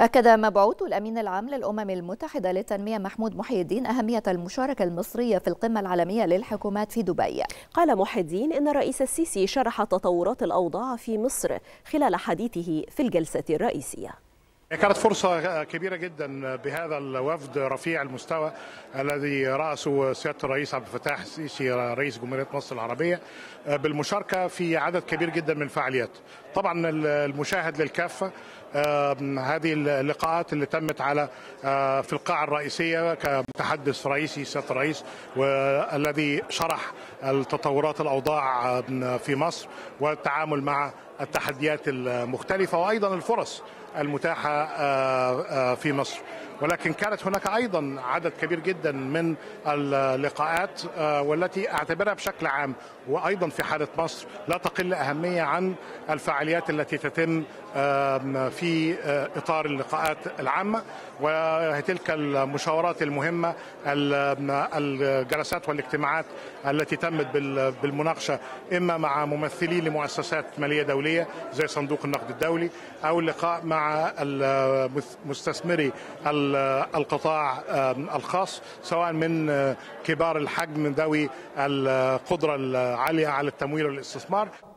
أكد مبعوث الأمين العام للأمم المتحدة للتنمية محمود محي الدين أهمية المشاركة المصرية في القمة العالمية للحكومات في دبي. قال محي الدين إن الرئيس السيسي شرح تطورات الأوضاع في مصر خلال حديثه في الجلسة الرئيسية. كانت فرصة كبيرة جدا بهذا الوفد رفيع المستوى الذي رأسه سيادة الرئيس عبد الفتاح السيسي رئيس جمهورية مصر العربية بالمشاركة في عدد كبير جدا من الفعاليات. طبعا المشاهد للكافة هذه اللقاءات اللي تمت على في القاعة الرئيسية كمتحدث رئيسي سيادة الرئيس والذي شرح التطورات الأوضاع في مصر والتعامل مع التحديات المختلفة وأيضا الفرص المتاحة في مصر. ولكن كانت هناك أيضا عدد كبير جدا من اللقاءات والتي أعتبرها بشكل عام وأيضا في حالة مصر لا تقل أهمية عن الفعاليات التي تتم في إطار اللقاءات العامة وتلك المشاورات المهمة الجلسات والاجتماعات التي تمت بالمناقشة إما مع ممثلين لمؤسسات مالية دولية زي صندوق النقد الدولي أو اللقاء مع مستثمري القطاع الخاص سواء من كبار الحجم ذوي القدرة العالية على التمويل والاستثمار.